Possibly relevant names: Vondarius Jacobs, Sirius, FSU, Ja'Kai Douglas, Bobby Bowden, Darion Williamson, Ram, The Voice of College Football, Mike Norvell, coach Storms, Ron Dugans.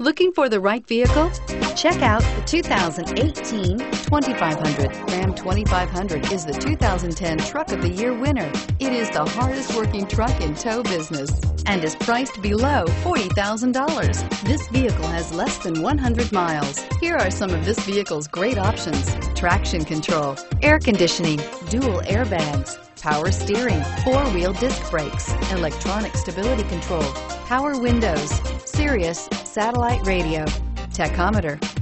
Looking for the right vehicle? Check out the 2018 2500. Ram 2500 is the 2010 Truck of the Year winner. It is the hardest working truck in tow business and is priced below $40,000. This vehicle has less than 100 miles. Here are some of this vehicle's great options: traction control, air conditioning, dual airbags, power steering, four-wheel disc brakes, electronic stability control, power windows, Sirius satellite radio, tachometer,